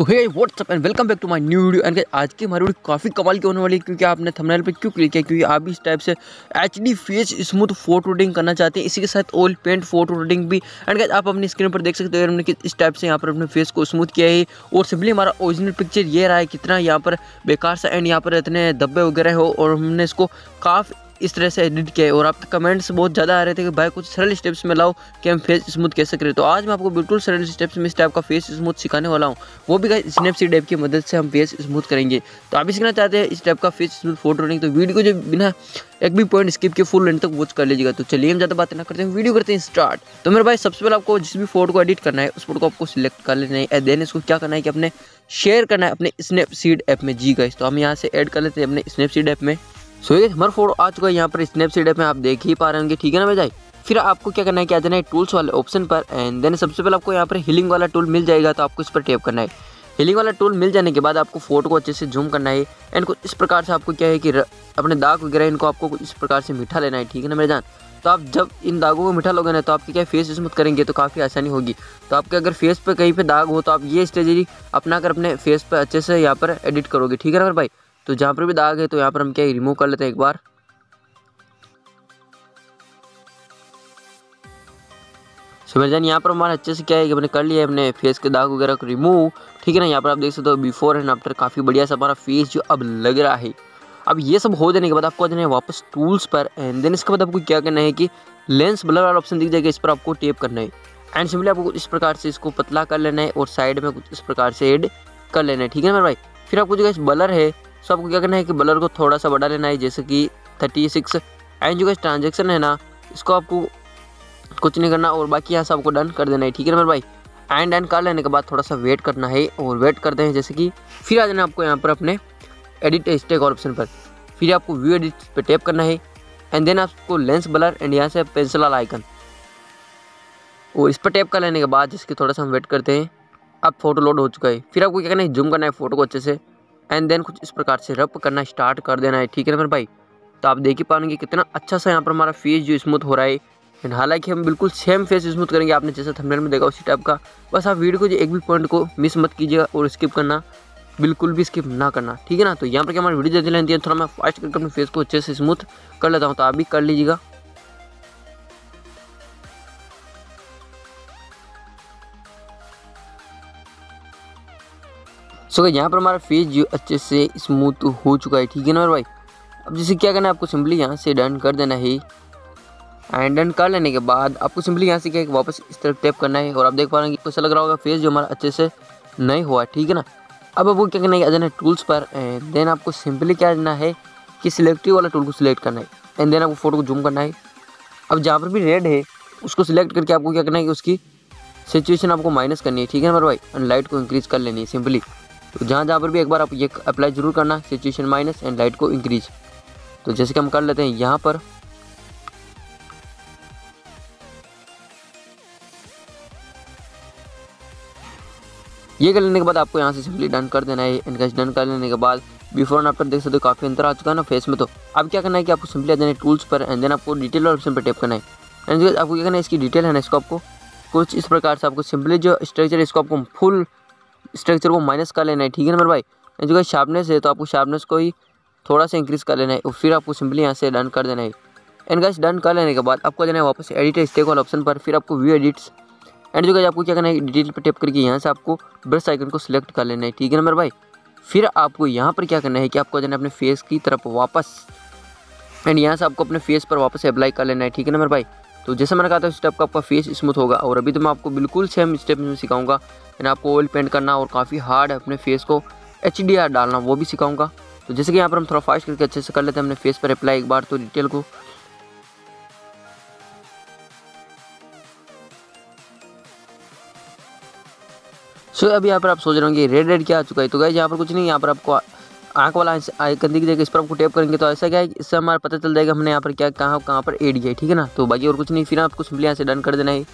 So hey what's up and welcome back to my new video. And आज की हमारी video काफ़ी कमाल की होने वाली है, क्योंकि आपने थंबनेल पे क्यों क्लिक किया, क्योंकि आप इस टाइप से HD face smooth photo editing करना चाहते हैं। इसी के साथ ऑयल पेंट फोटो एडिटिंग भी। एंड गाइस आप अपनी स्क्रीन पर देख सकते हो हमने किस टाइप से यहाँ पर अपने फेस को स्मूथ किया है, और सिंपली हमारा ओरिजिनल पिक्चर ये रहा है कितना यहाँ पर बेकार सा एंड यहाँ पर इतने धब्बे वगैरह हो, और हमने इसको काफ़ी इस तरह से एडिट किया है। और आपके कमेंट्स बहुत ज़्यादा आ रहे थे कि भाई कुछ सरल स्टेप्स में लाओ कि हम फेस स्मूथ कैसे करें, तो आज मैं आपको बिल्कुल सरल स्टेप्स में इस टाइप का फेस स्मूथ सिखाने वाला हूँ, वो भी गाइस स्नैपसीड ऐप की मदद से हम फेस स्मूथ करेंगे। तो आप भी सीखना चाहते हैं इस टाइप का फेस स्मूथ फोटो एडिटिंग, तो वीडियो को जो बिना एक भी पॉइंट स्किप के फुल एंड तक वॉच कर लीजिएगा। तो चलिए हम ज़्यादा बातें ना करते हैं, वीडियो करते हैं स्टार्ट। तो मेरे भाई सबसे पहले आपको जिस भी फोटो को एडिट करना है उस फोटो को आपको सिलेक्ट कर लेना है। देन इसको क्या करना है कि अपने शेयर करना है अपने स्नैपसीड ऐप में। जी गाइस तो हम यहाँ से ऐड कर लेते हैं अपने स्नैपसीड ऐप में। सो ये हमारा फोटो आ चुका है यहाँ पर स्नैपसीड ऐप में, आप देख ही पा रहे होंगे, ठीक है ना भाई भाई। फिर आपको क्या करना है कि आ जाना है टूल्स वाले ऑप्शन पर। एंड देन सबसे पहले आपको यहाँ पर हीलिंग वाला टूल मिल जाएगा, तो आपको इस पर टैप करना है। हीलिंग वाला टूल मिल जाने के बाद आपको फोटो को अच्छे से जूम करना है। एंड कुछ इस प्रकार से आपको क्या है कि अपने दाग वगैरह इनको आपको इस प्रकार से मिठा लेना है, ठीक है ना मेरे जान। तो आप जब इन दागों को मिठा लोगे ना तो आपकी क्या फेस स्मूथ करेंगे तो काफ़ी आसानी होगी। तो आपके अगर फेस पर कहीं पर दाग हो तो आप ये स्ट्रेटजी अपना कर अपने फेस पर अच्छे से यहाँ पर एडिट करोगे, ठीक है ना मेरे भाई। तो जहाँ पर भी दाग है तो यहाँ पर हम क्या रिमूव कर लेते हैं एक बार। सो मेरे जान यहाँ पर हमारा अच्छे से क्या है कि हमने कर लिया है अपने फेस के दाग वगैरह को रिमूव, ठीक है ना। यहाँ पर आप देख सकते हो बिफोर एंड आफ्टर काफ़ी बढ़िया सा हमारा फेस जो अब लग रहा है। अब ये सब हो जाने के बाद आपको आ जाना है वापस टूल्स पर। एंड देन इसके बाद आपको क्या करना है कि लेंस ब्लर वाला ऑप्शन दिख जाएगा, इस पर आपको टैप करना है। एंड सिंपली आपको इस प्रकार से इसको पतला कर लेना है और साइड में कुछ इस प्रकार से एड कर लेना है, ठीक है मेरे भाई। फिर आपको जो है ब्लर है सो आपको क्या करना है कि ब्लर को थोड़ा सा बढ़ा लेना है, जैसे कि 36। एंड जो गाइस ट्रांजेक्शन है ना इसको आपको कुछ नहीं करना और बाकी यहाँ से आपको डन कर देना है, ठीक है मेरे भाई। एंड कर लेने के बाद थोड़ा सा वेट करना है और वेट करते हैं जैसे कि। फिर आ जाना आपको यहाँ पर अपने एडिट स्टेक ऑप्शन पर, फिर आपको व्यू एडिट पर टैप करना है। एंड देन आपको लेंस ब्लर एंड यहाँ से पेंसिल वाला आइकन और इस पर टैप कर लेने के बाद जैसे कि थोड़ा सा हम वेट करते हैं। अब फोटो लोड हो चुका है। फिर आपको क्या करना है जूम करना है फोटो को अच्छे से। एंड देन कुछ इस प्रकार से रब करना स्टार्ट कर देना है, ठीक है ना मेरे भाई। तो आप देख ही पाएंगे कितना अच्छा सा यहाँ पर हमारा फेस जो स्मूथ हो रहा है। एंड हालांकि हम बिल्कुल सेम फेस स्मूथ करेंगे आपने जैसा थंबनेल में देखा उसी टाइप का। बस आप वीडियो को जो एक भी पॉइंट को मिस मत कीजिएगा और स्किप करना, बिल्कुल भी स्किप ना करना, ठीक है ना। तो यहाँ पर क्या हमारी वीडियो जल्दी लेती है, थोड़ा मैं फास्ट करके अपने फेस को अच्छे से स्मूथ कर लेता हूँ, तो आप भी कर लीजिएगा। सो यहाँ पर हमारा फेस जो अच्छे से स्मूथ हो चुका है, ठीक है ना मेरे भाई। अब जैसे क्या करना है आपको सिंपली यहाँ से डन कर देना है। एंड डन कर लेने के बाद आपको सिंपली यहाँ से क्या है वापस इस तरफ टैप करना है और आप देख पा रहे हैं कि कुछ लग रहा होगा फेस जो हमारा अच्छे से नहीं हुआ, ठीक है ना। अब आपको क्या करना है आ जाना है टूल्स पर। एंड देन आपको सिंपली क्या करना है कि सिलेक्टिव वाला टूल को सिलेक्ट करना है। एंड देन आपको फोटो को जूम करना है। अब जहाँ पर भी रेड है उसको सिलेक्ट करके आपको क्या करना है कि उसकी सिचुएशन आपको माइनस करनी है, ठीक है मेरे भाई। एंड लाइट को इंक्रीज कर लेनी है सिंपली। तो जहाँ जहाँ पर भी एक बार आप ये अप्लाई जरूर करना, सिचुएशन माइनस एंड लाइट को इंक्रीज। तो जैसे कि हम कर लेते हैं यहाँ पर। ये कर लेने के बाद आपको यहाँ से सिंपली डन कर देना है। एंड गाइस डन कर लेने के बाद बिफोर एंड आफ्टर देख सकते हो काफ़ी अंतर आ चुका है ना फेस में। तो अब क्या करना है कि आपको सिंपली आ जाना है टूल्स पर। एंड देन आपको डिटेल ऑप्शन पर टैप करना है। एंड गाइस आपको क्या करना है इसकी डिटेल है ना इसको आपको कुछ इस प्रकार से आपको सिंपली जो स्ट्रक्चर है इसको आपको फुल स्ट्रक्चर को माइनस कर लेना है, ठीक है ना मेरे भाई। जो है शार्पनेस है तो आपको शार्पनेस को ही थोड़ा सा इंक्रीज कर लेना है और फिर आपको सिंपली यहाँ से डन कर देना है। एंड गाइस डन कर लेने के बाद आपको जाना है वापस एडिट स्टेक वाला ऑप्शन पर। फिर आपको व्यू एडिट्स एंड जो है आपको क्या करना है डिटेल पर टैप करके यहाँ से आपको ब्रश आइकन को सिलेक्ट कर लेना है, ठीक है ना मेरे भाई। फिर आपको यहाँ पर क्या करना है कि आपको जाना है अपने फेस की तरफ वापस। एंड यहाँ से आपको अपने फेस पर वापस अप्लाई कर लेना है, ठीक है ना मेरे भाई। तो जैसे मैंने कहा था उस स्टेप का आपका फेस स्मूथ होगा। और अभी तो मैं आपको बिल्कुल सेम स्टेप में सिखाऊंगा एंड आपको ऑयल पेंट करना और काफ़ी हार्ड अपने फेस को HDR डालना वो भी सिखाऊंगा। तो जैसे कि यहाँ पर हम थोड़ा फास्ट करके अच्छे से कर लेते हैं अपने फेस पर अप्लाई एक बार तो डिटेल को। सो अभी यहाँ पर आप सोच रहे होंगे रेड रेड क्या आ चुका है, तो गाइस यहाँ पर कुछ नहीं, यहाँ पर आपको आँख वाला आइकन दिख जाएगा, इस पर आपको टैप करेंगे। तो ऐसा क्या है इससे हमारा पता चल जाएगा हमने यहाँ पर क्या कहाँ पर ऐड किया है, ठीक है ना। तो बाकी और कुछ नहीं, फिर आपको सिंपली यहाँ से डन कर देना है।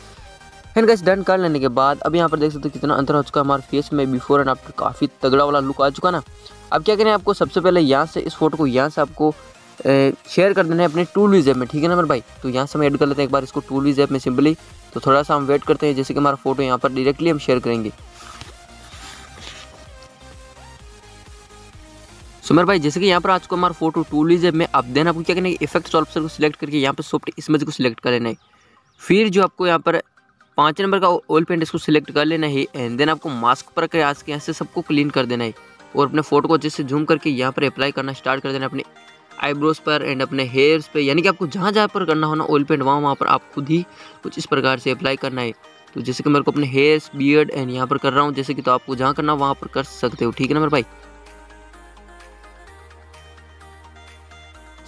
एंड गाइस डन कर लेने के बाद अब यहाँ पर देख सकते हो कितना अंतर हो चुका है हमारे फेस में, बिफोर एंड आफ्टर काफ़ी तगड़ा वाला लुक आ चुका ना। अब क्या करें आपको सबसे पहले यहाँ से इस फोटो को यहाँ से आपको शेयर कर देना है अपने टूलविज ऐप में, ठीक है ना मेरे भाई। तो यहाँ से हम ऐड कर लेते हैं एक बार इसको टूलविज ऐप में सिंपली। तो थोड़ा सा हम वेट करते हैं जैसे कि हमारा फोटो यहाँ पर डायरेक्टली हम शेयर करेंगे। सो मेरे भाई जैसे कि यहाँ पर आज को हमारा फोटो टूलविज ऐप में आप देना आपको क्या करना है, इफेक्ट्स ऑप्शन को सिलेक्ट करके यहाँ पर सॉफ्ट इमेज को सिलेक्ट कर लेना है। फिर जो आपको यहाँ पर 5 नंबर का ऑयल पेंट इसको सिलेक्ट कर लेना है एंड देन आपको मास्क पर कर आज के यहाँ से सबको क्लीन कर देना है और अपने फोटो को जैसे जूम करके यहाँ पर अप्लाई करना स्टार्ट कर देना है अपने आईब्रोज पर एंड अपने हेयर्स पे, यानी कि आपको जहाँ जहाँ पर करना हो ना ऑयल पेंट वहाँ पर आप खुद ही कुछ इस प्रकार से अप्लाई करना है। तो जैसे कि मेरे को अपने हेयर्स बियर्ड एंड यहाँ पर कर रहा हूँ जैसे कि, तो आपको जहाँ करना हो वहाँ पर कर सकते हो, ठीक है ना मेरे भाई।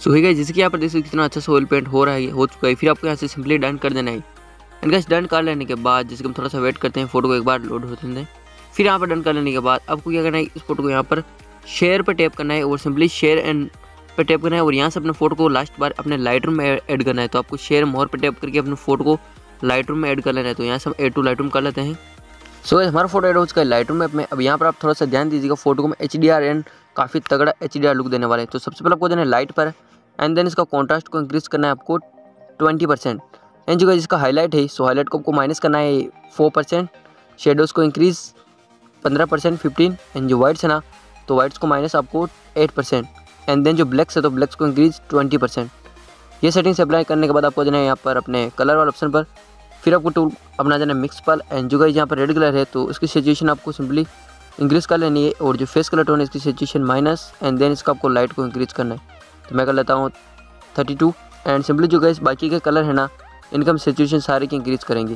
सो है गाइस जैसे कि यहाँ पर देखिए कितना अच्छा सा ऑयल पेंट हो रहा है, हो चुका है। फिर आपको यहाँ से सिंपली डन कर देना है एंड गाइस डन कर लेने के बाद जैसे कि हम थोड़ा सा वेट करते हैं फोटो को एक बार लोड होते हैं। फिर यहाँ पर डन कर लेने के बाद आपको क्या करना है, इस फोटो को यहाँ पर शेयर पर टैप करना है और सिंपली शेयर एंड पर टैप करना है और यहाँ से अपने फोटो को लास्ट बार अपने लाइटरूम में ऐड करना है। तो आपको शेयर मोर पर टैप करके अपने फोटो को लाइटरूम में ऐड कर लेना है। तो यहाँ से हम एड टू लाइटरूम कर लेते हैं। सो हमारा फोटो एड हो चुका है लाइटरूम ऐप में। अब यहाँ पर आप थोड़ा सा ध्यान दीजिएगा, फोटो को मैं HDR एंड काफ़ी तगड़ा HDR लुक देने वाला है। तो सबसे पहले आपको देना है लाइट पर एंड देन इसका कॉन्ट्रास्ट को इंक्रीज करना है आपको 20% एंड जो इसका हाईलाइट है सो हाईलाइट को आपको माइनस करना है 4%, शेडोज़ को इंक्रीज़ 15% 15 एंड जो वाइट्स है ना तो वाइट्स को माइनस आपको 8% एंड देन जो ब्लैक्स है तो ब्लैक्स को इंक्रीज 20%। ये सेटिंग्स अप्लाई करने के बाद आपको जाना है यहाँ पर अपने कलर वाले ऑप्शन पर। फिर आपको टूल अपना जाना है मिक्स पर एंड जो गाइस यहाँ पर रेड कलर है तो इसकी सैचुरेशन आपको सिंपली इंक्रीज़ कर लेनी है और जो फेस कलर टोन है इसकी सैचुरेशन माइनस एंड देन इसका आपको लाइट को इंक्रीज करना है। तो मैं कर लेता हूँ 32 एंड सिंपली जो गाइस बाकी के कलर है ना इनका हम सैचुरेशन सारे की इंक्रीज करेंगे।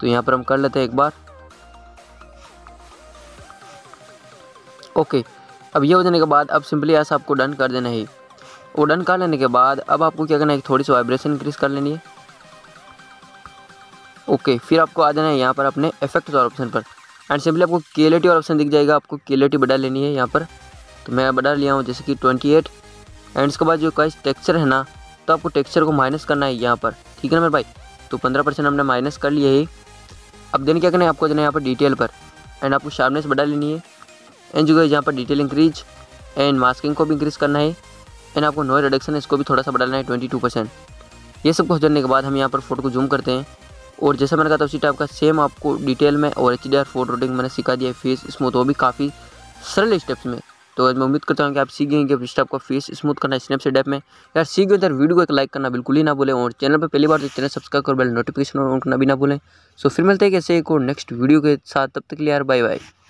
तो यहाँ पर हम कर लेते हैं एक बार, ओके। अब ये हो जाने के बाद अब सिंपली ऐसा आपको डन कर देना है और डन कर लेने के बाद अब आपको क्या करना है, थोड़ी सी वाइब्रेशन इंक्रीज कर लेनी है, ओके। फिर आपको आ जाना है यहाँ पर अपने इफेक्ट्स और ऑप्शन पर एंड सिंपली आपको क्लैरिटी और ऑप्शन दिख जाएगा, आपको क्लैरिटी बढ़ा लेनी है यहाँ पर। तो मैं बढ़ा लिया हूँ जैसे कि 28 एंड इसके बाद जो गाइस टेक्सचर है ना तो आपको टेक्सचर को माइनस करना है यहाँ पर, ठीक है ना मेरे भाई। तो 15% हमने माइनस कर लिए है। अब देन क्या करना है, आपको जाना है यहाँ पर डिटेल पर एंड आपको शार्पनेस बढ़ा लेनी है एंड जो है यहाँ पर डिटेल इंक्रीज एंड मास्किंग को भी इंक्रीज करना है एंड आपको नॉइज रिडक्शन इसको भी थोड़ा सा बढ़ाना है 22%। ये सब कुछ करने के बाद हम यहाँ पर फोटो को जूम करते हैं और जैसा मैंने कहा था उसी टाइप का सेम आपको डिटेल में और HDR फोटो एडिटिंग मैंने सिखा दिया है फेस स्मूथ, वो भी काफ़ी सरल स्टेप्स में। तो मैं उम्मीद करता हूँ कि आप सीख गए कि इस टाइप का फेस स्मूथ करना है स्नैपसीड ऐप में। यार सीख गए तो वीडियो को एक लाइक करना बिल्कुल ही ना भूलें और चैनल पर पहली बार तो चैनल सब्सक्राइब कर बेल नोटिफिकेशन ऑन करना भी ना भूलें। सो फिर मिलते हैं कैसे एक और नेक्स्ट वीडियो के साथ, तब तक के लिए यार बाय बाय।